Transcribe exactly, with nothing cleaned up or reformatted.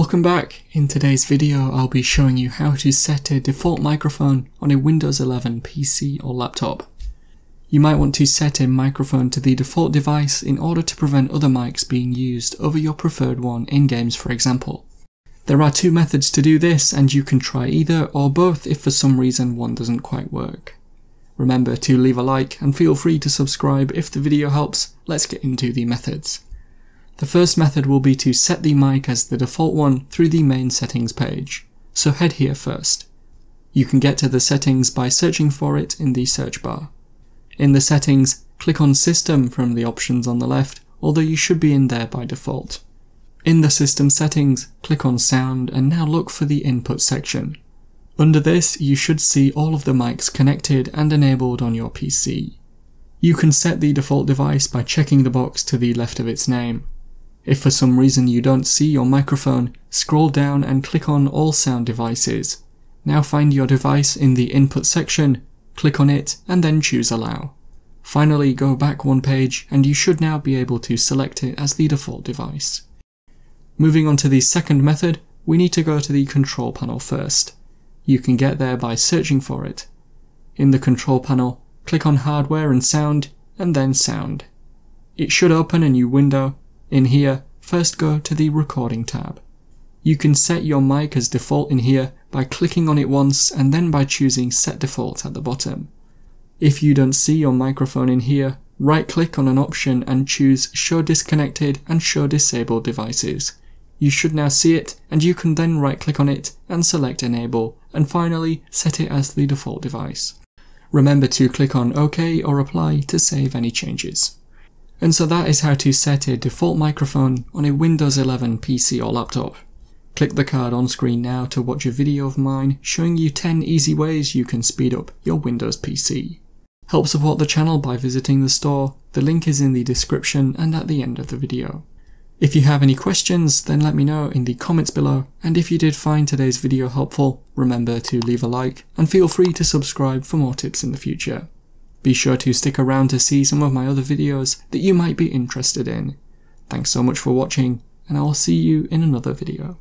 Welcome back. In today's video I'll be showing you how to set a default microphone on a Windows eleven P C or laptop. You might want to set a microphone to the default device in order to prevent other mics being used over your preferred one in games, for example. There are two methods to do this, and you can try either or both if for some reason one doesn't quite work. Remember to leave a like and feel free to subscribe if the video helps. Let's get into the methods. The first method will be to set the mic as the default one through the main settings page. So head here first. You can get to the settings by searching for it in the search bar. In the settings, click on System from the options on the left, although you should be in there by default. In the system settings, click on Sound and now look for the input section. Under this, you should see all of the mics connected and enabled on your P C. You can set the default device by checking the box to the left of its name. If for some reason you don't see your microphone, scroll down and click on All Sound Devices. Now find your device in the Input section, click on it, and then choose Allow. Finally, go back one page and you should now be able to select it as the default device. Moving on to the second method, we need to go to the Control Panel first. You can get there by searching for it. In the Control Panel, click on Hardware and Sound, and then Sound. It should open a new window. In here, first go to the Recording tab. You can set your mic as default in here by clicking on it once and then by choosing Set Default at the bottom. If you don't see your microphone in here, right-click on an option and choose Show Disconnected and Show Disabled Devices. You should now see it, and you can then right-click on it and select Enable, and finally set it as the default device. Remember to click on OK or Apply to save any changes. And so that is how to set a default microphone on a Windows eleven P C or laptop. Click the card on screen now to watch a video of mine showing you ten easy ways you can speed up your Windows P C. Help support the channel by visiting the store. The link is in the description and at the end of the video. If you have any questions, then let me know in the comments below, and if you did find today's video helpful, remember to leave a like and feel free to subscribe for more tips in the future. Be sure to stick around to see some of my other videos that you might be interested in. Thanks so much for watching, and I will see you in another video.